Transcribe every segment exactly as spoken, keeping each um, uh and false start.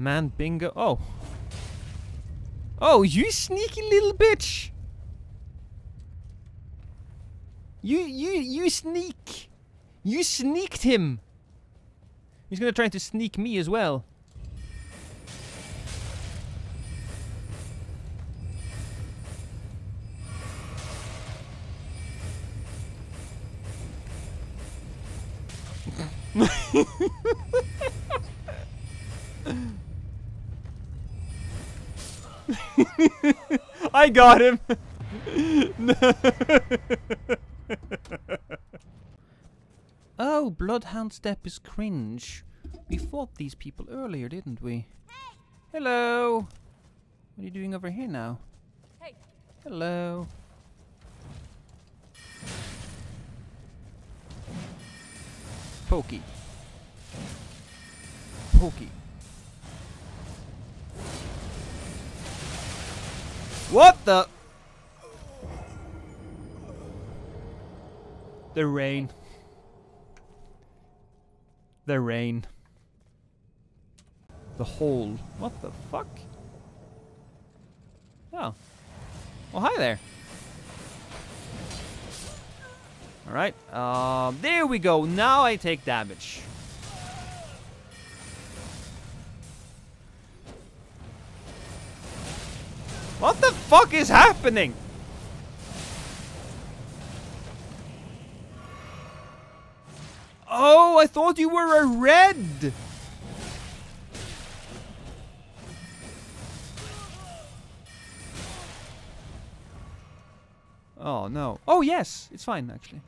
Man, bingo. Oh. Oh, you sneaky little bitch. You, you, you sneak. You sneaked him. He's gonna try to sneak me as well. I got him. No. Oh, Bloodhound Step is cringe. We fought these people earlier, didn't we? Hey. Hello. What are you doing over here now? Hey. Hello. Pokey. Pokey. What the? The rain. The rain. The hole. What the fuck? Oh. Well, hi there. Alright. Um, there we go. Now I take damage. What the fuck is happening? Oh, I thought you were a red. Oh, no. Oh, yes. It's fine, actually.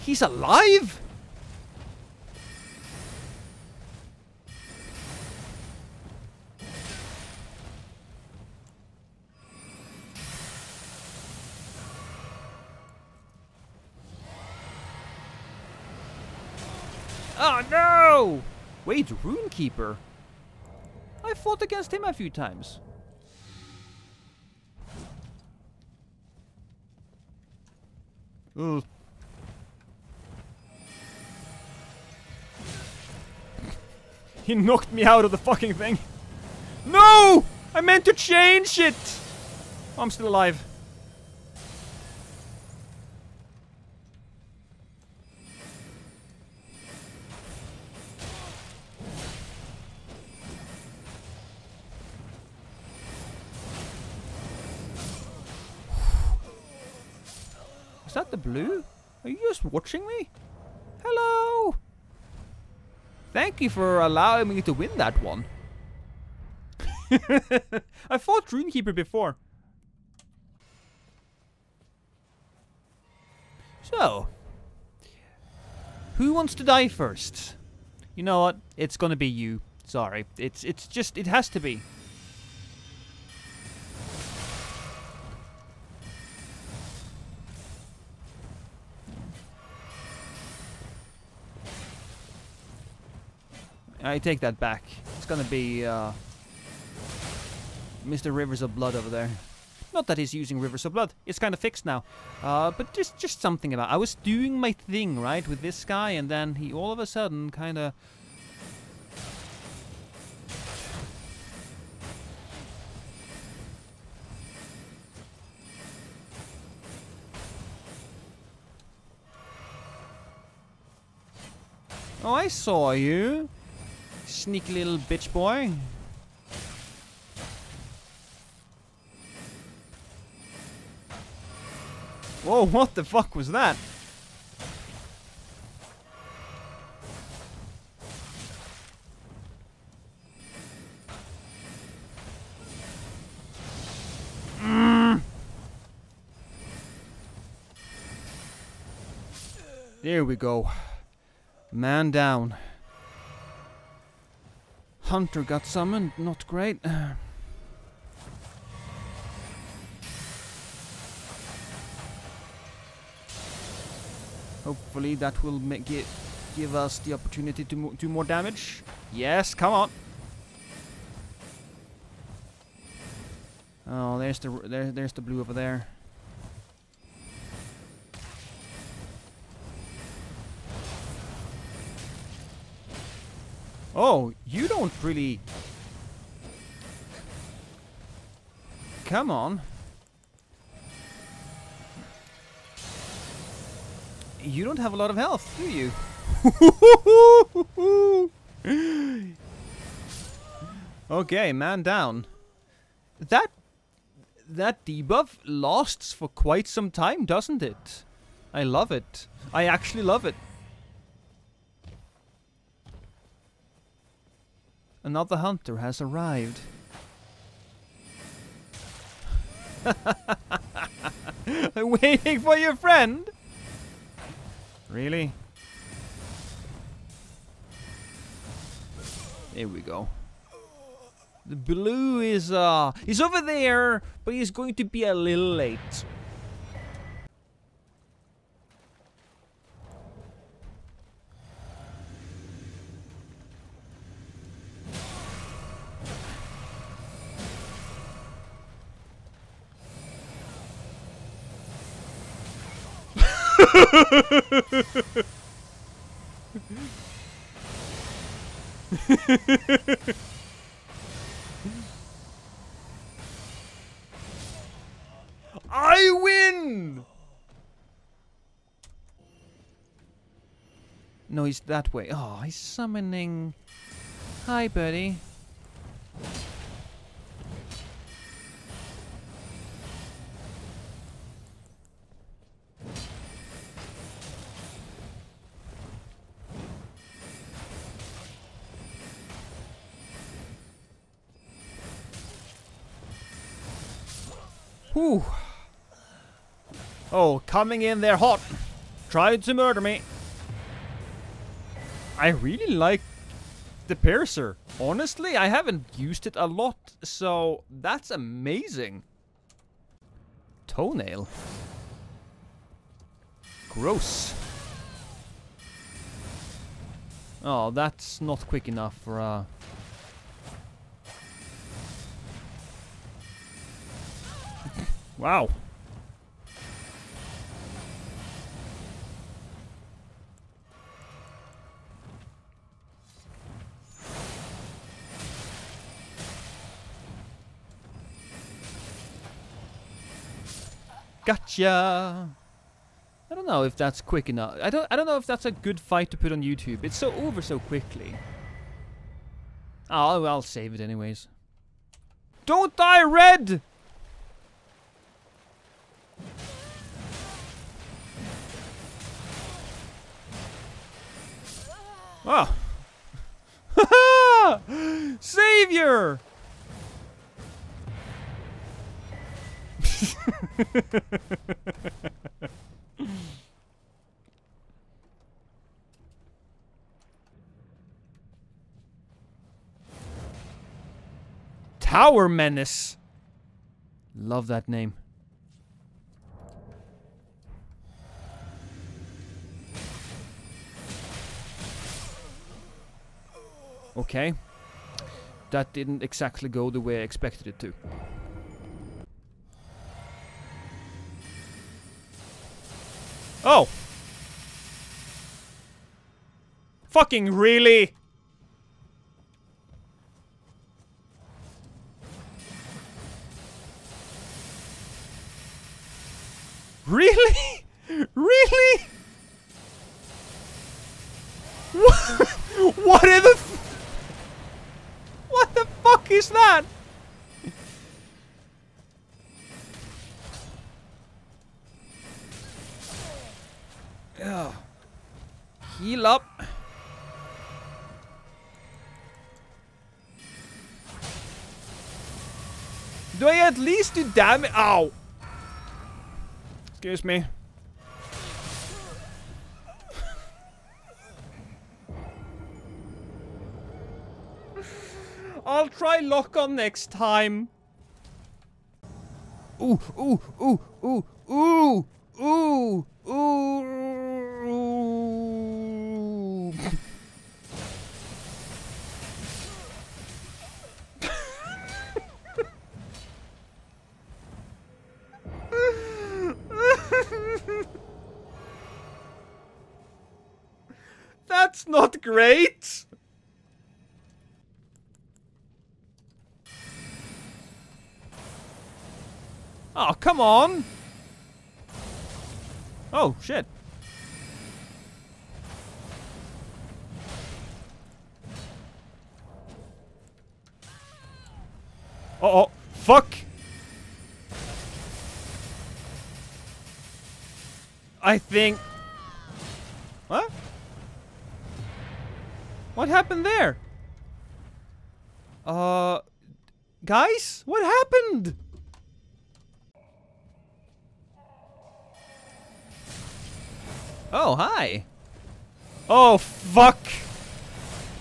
He's alive? Oh no! Wait, Runekeeper? I fought against him a few times. Ugh. He knocked me out of the fucking thing. No! I meant to change it! I'm still alive. Is that the blue? Are you just watching me? Hello! Thank you for allowing me to win that one. I fought Runekeeper before. So, who wants to die first? You know what? It's gonna be you. Sorry. It's it's just it has to be. I take that back. It's gonna be uh, Mister Rivers of Blood over there. Not that he's using Rivers of Blood. It's kind of fixed now. Uh, but just just something about. I was doing my thing right with this guy, and then he all of a sudden kind of. Oh, I saw you. Sneaky little bitch boy. Whoa, what the fuck was that? Mm. There we go. Man down. Hunter got summoned, not great. Hopefully that will make it give us the opportunity to mo do more damage. Yes, come on. Oh, there's the there, there's the blue over there. Oh, you don't really. Come on. You don't have a lot of health, do you? Okay, man down. That that debuff lasts for quite some time, doesn't it? I love it. I actually love it. Another hunter has arrived. I'm waiting for your friend. Really? There we go. The blue is uh he's over there, but he's going to be a little late. I win. No, he's that way. Oh, he's summoning. Hi, buddy. Whew. Oh, coming in there hot. Tried to murder me. I really like the piercer. Honestly, I haven't used it a lot, so that's amazing. Toenail. Gross. Oh, that's not quick enough for uh wow. Gotcha. I don't know if that's quick enough. I don't I don't know if that's a good fight to put on YouTube. It's so over so quickly. Oh, I'll save it anyways. Don't die, red! Oh. Savior. Tower Menace. Love that name. Okay, that didn't exactly go the way I expected it to. Oh! Fucking really? Really? Really? What? What in the f- What the fuck is that? Ugh. Heal up. Do I at least do damage? Ow. Excuse me. I'll try lock on next time. Ooh, ooh, ooh, ooh, ooh, ooh, ooh. That's not great. Oh, come on. Oh, shit. Uh-oh. Fuck. I think... What? What happened there? Uh... Guys? What happened? Oh, hi. Oh, fuck.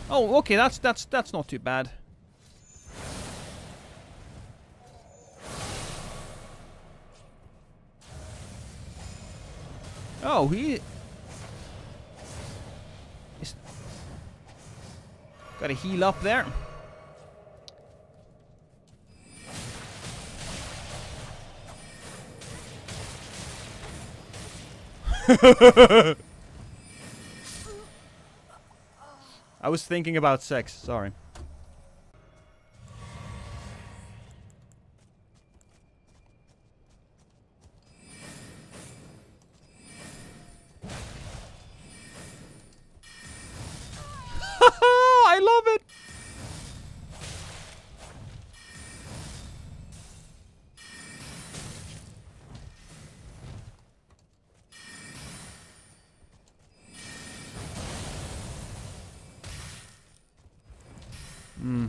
Oh, okay, that's, that's, that's not too bad. Oh, he... Is... Gotta heal up there. I was thinking about sex, sorry. I love it. Hmm.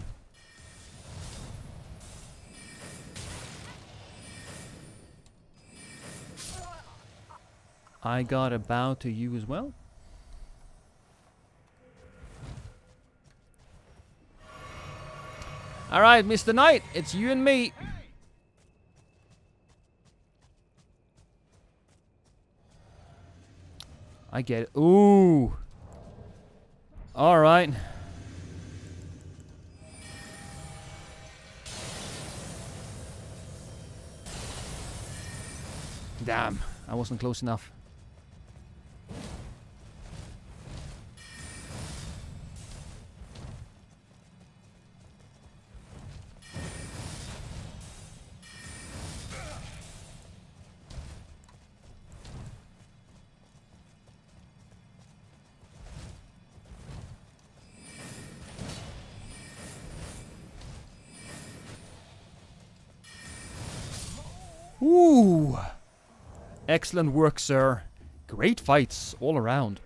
I got a bow to you as well. All right, Mister Knight, it's you and me. I get it. Ooh. All right. Damn, I wasn't close enough. Ooh. Excellent work, sir. Great fights all around.